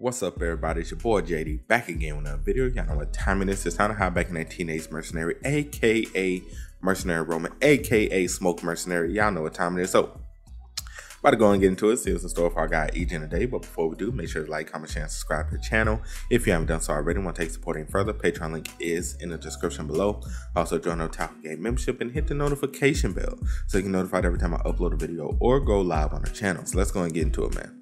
What's up, everybody? It's your boy JD back again with another video. Y'all know what time it is. It's time to hop back in that Teenage Mercenary, aka Mercenary Roman, aka Smoke Mercenary. Y'all know what time it is. So, about to go and get into it. See what's in store for our guy EJ today. But before we do, make sure to like, comment, share, and subscribe to the channel. If you haven't done so already, want to take supporting further, Patreon link is in the description below. Also, join our Top Game membership and hit the notification bell so you can notified every time I upload a video or go live on the channel. So let's go and get into it, man.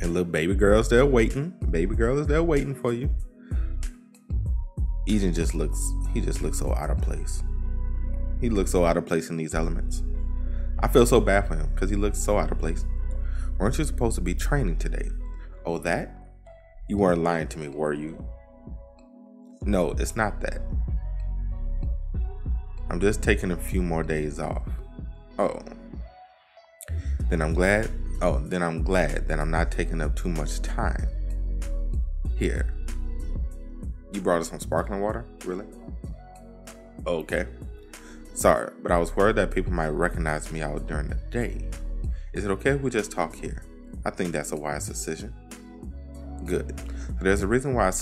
And little baby girl's there waiting. Baby girl is there waiting for you. Ejin just looks, he just looks so out of place. He looks so out of place in these elements. I feel so bad for him because he looks so out of place. Weren't you supposed to be training today? Oh, that? You weren't lying to me, were you? No, it's not that. I'm just taking a few more days off. Oh. Then I'm glad that I'm not taking up too much time. Here. You brought us some sparkling water? Really? Okay. Sorry, but I was worried that people might recognize me out during the day. Is it okay if we just talk here? I think that's a wise decision. Good. There's a reason why I asked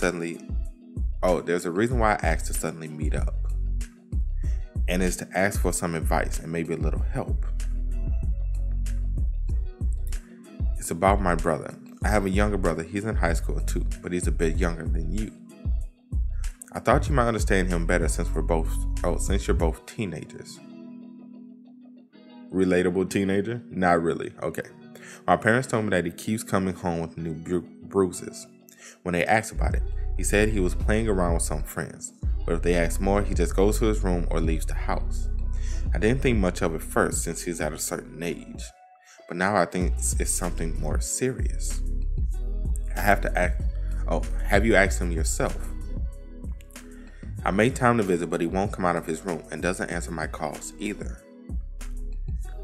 to suddenly meet up. And it's to ask for some advice and maybe a little help. It's about my brother. I have a younger brother. He's in high school too, but he's a bit younger than you. I thought you might understand him better since you're both teenagers. Relatable teenager? Not really. Okay. My parents told me that he keeps coming home with new bruises. When they asked about it, he said he was playing around with some friends, but if they asked more, he just goes to his room or leaves the house. I didn't think much of it first since he's at a certain age. But now I think it's something more serious. I have to ask. Oh, have you asked him yourself? I made time to visit, but he won't come out of his room and doesn't answer my calls either.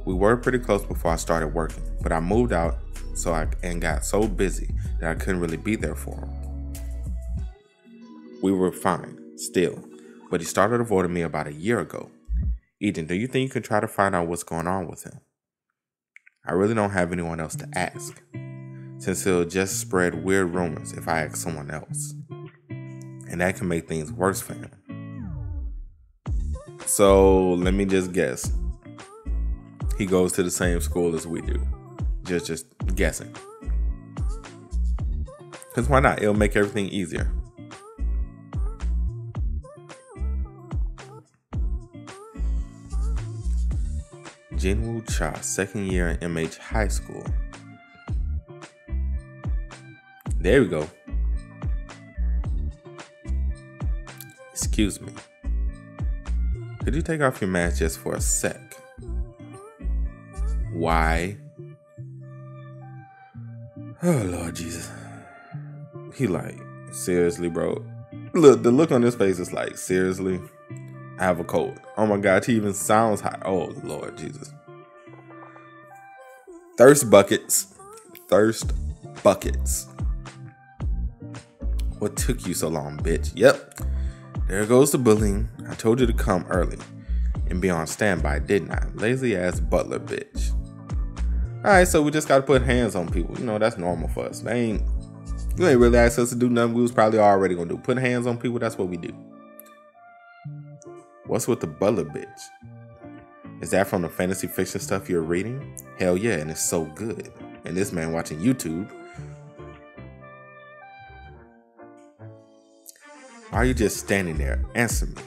We were pretty close before I started working, but I moved out and got so busy that I couldn't really be there for him. We were fine still, but he started avoiding me about a year ago. Ejin, do you think you can try to find out what's going on with him? I really don't have anyone else to ask, since he'll just spread weird rumors if I ask someone else, and that can make things worse for him. So let me just guess. He goes to the same school as we do. Just guessing. Because why not? It'll make everything easier. Jinwoo Cha, second year in MH High School. There we go. Excuse me. Could you take off your mask just for a sec? Why? Oh, Lord Jesus. He like, seriously, bro? Look, the look on his face is like, seriously? I have a cold. Oh my God, he even sounds hot. Oh Lord Jesus. Thirst buckets. Thirst buckets. What took you so long, bitch? Yep. There goes the bullying. I told you to come early and be on standby, didn't I? Lazy ass butler bitch. Alright, so we just gotta put hands on people. You know, that's normal for us. You ain't really asked us to do nothing. We was probably already gonna do. Put hands on people, that's what we do. What's with the butler bitch? Is that from the fantasy fiction stuff you're reading? Hell yeah, and it's so good. And this man watching YouTube. Why are you just standing there? Answer me.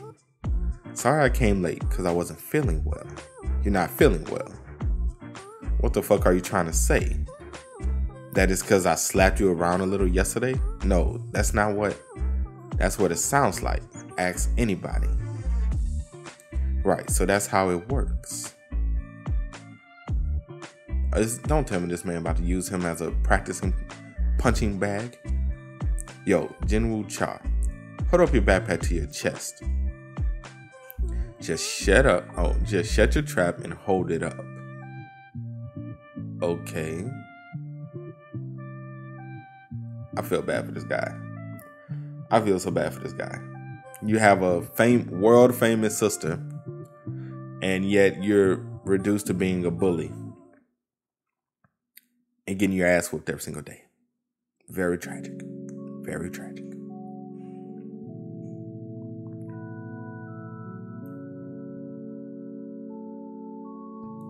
Sorry I came late because I wasn't feeling well. You're not feeling well. What the fuck are you trying to say? That is because I slapped you around a little yesterday? No, that's not what. That's what it sounds like. Ask anybody. Right, so that's how it works. Don't tell me this man about to use him as a practicing punching bag. Yo, Jinwoo Cha, hold up your backpack to your chest. Just shut up. Oh, just shut your trap and hold it up. Okay. I feel bad for this guy. I feel so bad for this guy. You have a world famous sister. And yet you're reduced to being a bully and getting your ass whooped every single day. Very tragic. Very tragic.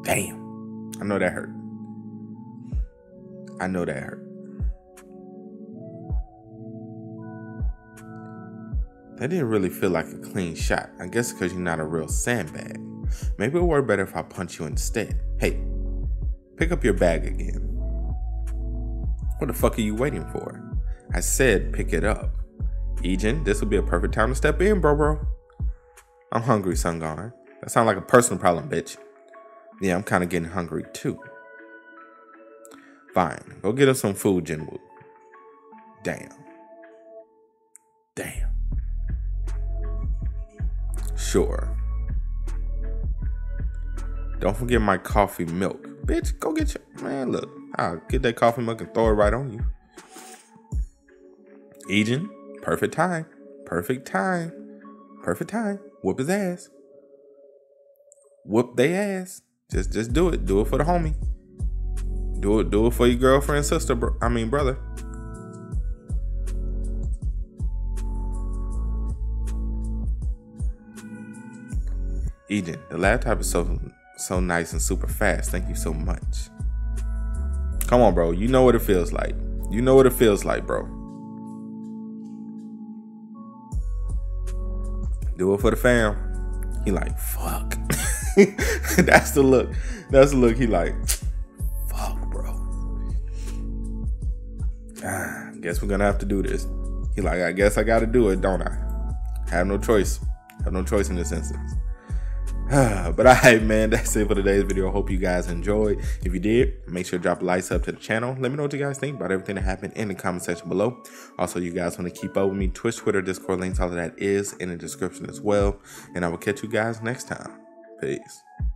Damn. I know that hurt. I know that hurt. That didn't really feel like a clean shot. I guess because you're not a real sandbag. Maybe it would work better if I punch you instead. Hey, pick up your bag again. What the fuck are you waiting for? I said pick it up. Ejin, this would be a perfect time to step in, bro. I'm hungry, Sungarn. That sounds like a personal problem, bitch. Yeah, I'm kind of getting hungry too. Fine, go get us some food, Jinwoo. Damn. Damn. Sure. Don't forget my coffee milk. Bitch, go get your... Man, look. I'll get that coffee milk and throw it right on you. Ejin, perfect time. Perfect time. Perfect time. Whoop his ass. Whoop they ass. Just do it. Do it for the homie. Do it for your girlfriend, sister, brother. Ejin, the laptop is so nice and super fast. Thank you so much. Come on, bro. You know what it feels like. You know what it feels like, bro. Do it for the fam. He like, fuck. That's the look. That's the look. He like, fuck, bro. Ah, guess we're gonna have to do this. He like, I guess I gotta do it, don't I? Have no choice. Have no choice in this instance. But alright, man, that's it for today's video. Hope you guys enjoyed. If you did, make sure to drop a like, sub to the channel. Let me know what you guys think about everything that happened in the comment section below. Also, you guys want to keep up with me, Twitch, Twitter, Discord, links, all of that is in the description as well. And I will catch you guys next time. Peace.